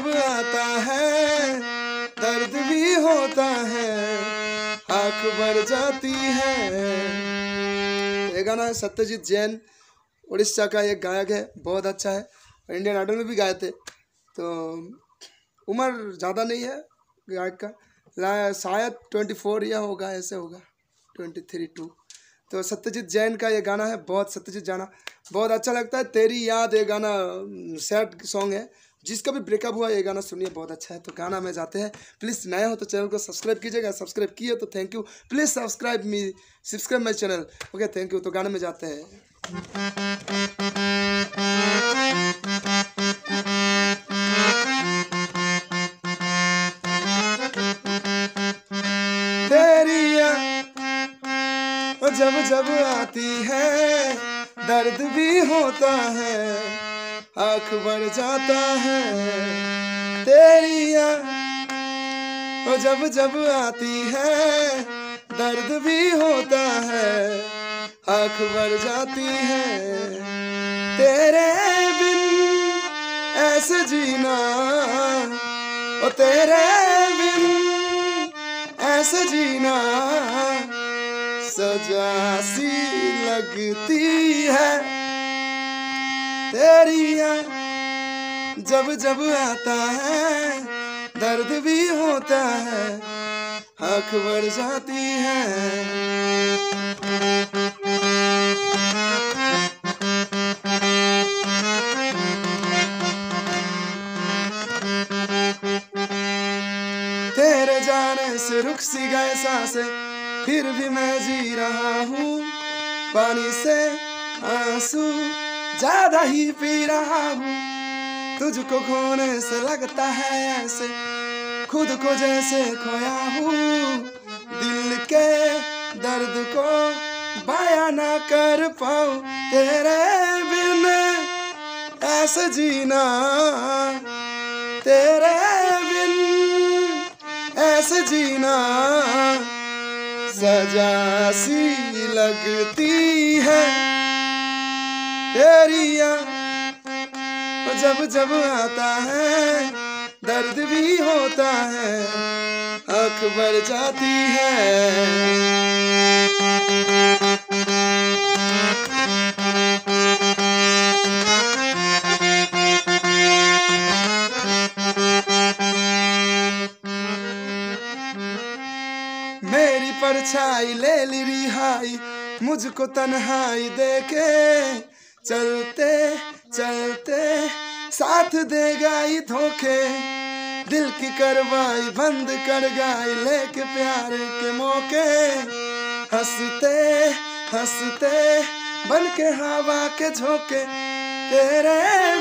जब आता है दर्द भी होता है, आँख भर जाती है। ये गाना सत्यजीत जैन उड़ीसा का एक गायक है, बहुत अच्छा है, इंडियन आइडल में भी गाए थे। तो उम्र ज़्यादा नहीं है गायक का, शायद 24 या होगा, ऐसे होगा 23-2। तो सत्यजीत जैन का ये गाना है, बहुत सत्यजीत जाना बहुत अच्छा लगता है। तेरी याद ये गाना सैड सॉन्ग है, जिसका भी ब्रेकअप हुआ ये गाना सुनिए, बहुत अच्छा है। तो गाना में जाते हैं। प्लीज़ नए हो तो चैनल को सब्सक्राइब कीजिएगा, सब्सक्राइब किए तो thank you. Please subscribe my channel, okay thank you. तो गाने में जाते हैं। जब जब आती है दर्द भी होता है, आँख भर जाता है। तेरी याद जब जब आती है दर्द भी होता है, आँख भर जाती है। तेरे बिन ऐसे जीना, ओ तेरे बिन ऐसे जीना सजा सी लगती है। तेरी याद जब जब आता है दर्द भी होता है, आँख भर जाती है। तेरे जाने से रुक सी गए सांसें, फिर भी मैं जी रहा हूँ, पानी से आंसू ज्यादा ही पी रहा हूँ। तुझको खोने से लगता है ऐसे, खुद को जैसे खोया हूँ। दिल के दर्द को बयां ना कर पाऊँ, तेरे बिन ऐसे जीना, तेरे बिन ऐसे जीना सजा सी लगती है। तेरी याद जब जब आता है दर्द भी होता है, आँख भर जाती है। मेरी परछाई ले ली रिहाई, मुझको तन्हाई देके, चलते चलते साथ देगा ये धोखे। दिल की कार्रवाई बंद कर गई लेके प्यार के मौके, हंसते हंसते बन के हवा के झोंके। तेरे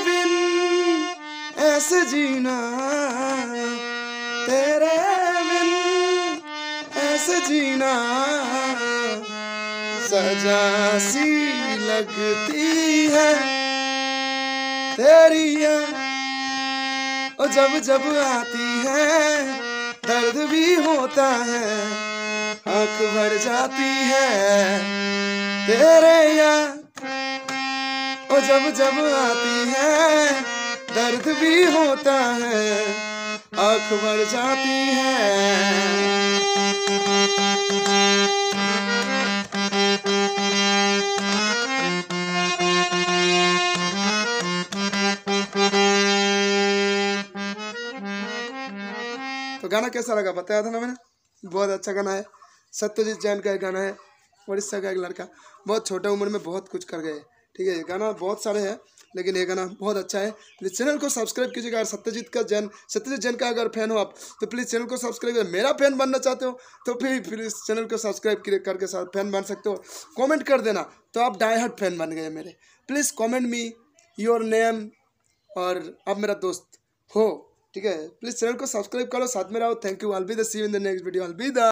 बिन ऐसे जीना, तेरे जीना सजा सी लगती है। तेरी याद जब जब आती है दर्द भी होता है, आँख भर जाती है। तेरे याद जब जब आती है दर्द भी होता है, आँख भर जाती है। तो गाना कैसा लगा बताया था ना मैंने, बहुत अच्छा गाना है। सत्यजीत जैन का एक गाना है, उड़ीसा का एक लड़का, बहुत छोटा उम्र में बहुत कुछ कर गए, ठीक है। ये गाना बहुत सारे हैं लेकिन ये गाना बहुत अच्छा है। प्लीज़ चैनल को सब्सक्राइब कीजिएगा। और सत्यजीत जैन का अगर फैन हो आप तो प्लीज़ चैनल को सब्सक्राइब करें। मेरा फैन बनना चाहते हो तो प्लीज़ चैनल को सब्सक्राइब करके साथ फैन बन सकते हो। कमेंट कर देना तो आप डाई हार्ड फैन बन गए मेरे। Please comment me your name और आप मेरा दोस्त हो, ठीक है। प्लीज़ चैनल को सब्सक्राइब करो, साथ में रहो। Thank you. I will be the see you in the next video. I will be the